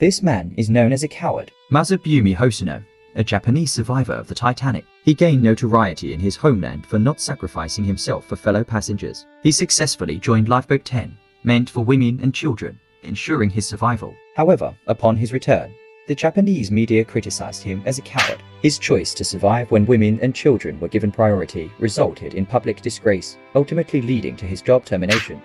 This man is known as a coward. Masabumi Hosono, a Japanese survivor of the Titanic. He gained notoriety in his homeland for not sacrificing himself for fellow passengers. He successfully joined Lifeboat 10, meant for women and children, ensuring his survival. However, upon his return, the Japanese media criticized him as a coward. His choice to survive when women and children were given priority resulted in public disgrace, ultimately leading to his job termination.